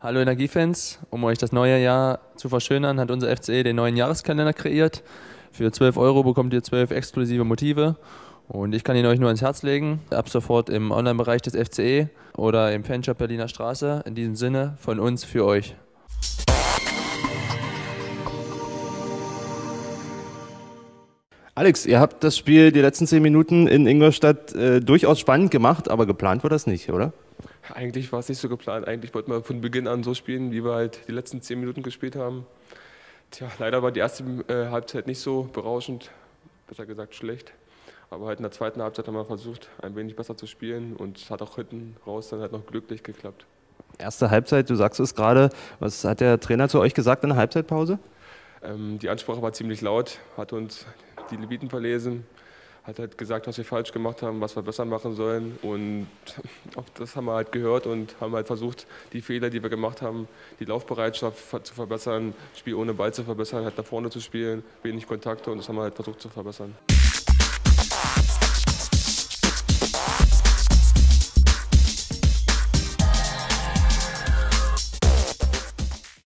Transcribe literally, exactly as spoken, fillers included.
Hallo Energiefans, um euch das neue Jahr zu verschönern, hat unser F C E den neuen Jahreskalender kreiert. Für zwölf Euro bekommt ihr zwölf exklusive Motive und ich kann ihn euch nur ans Herz legen. Ab sofort im Online-Bereich des F C E oder im Fanshop Berliner Straße. In diesem Sinne von uns für euch. Alex, ihr habt das Spiel die letzten zehn Minuten in Ingolstadt äh, durchaus spannend gemacht, aber geplant war das nicht, oder? Eigentlich war es nicht so geplant. Eigentlich wollten wir von Beginn an so spielen, wie wir halt die letzten zehn Minuten gespielt haben. Tja, leider war die erste äh, Halbzeit nicht so berauschend, besser gesagt schlecht. Aber halt in der zweiten Halbzeit haben wir versucht, ein wenig besser zu spielen und es hat auch hinten raus dann halt noch glücklich geklappt. Erste Halbzeit, du sagst es gerade. Was hat der Trainer zu euch gesagt in der Halbzeitpause? Ähm, die Ansprache war ziemlich laut, hat uns die Leviten verlesen, hat halt gesagt, was wir falsch gemacht haben, was wir besser machen sollen, und auch das haben wir halt gehört und haben halt versucht, die Fehler, die wir gemacht haben, die Laufbereitschaft zu verbessern, Spiel ohne Ball zu verbessern, halt nach vorne zu spielen, wenig Kontakte, und das haben wir halt versucht zu verbessern.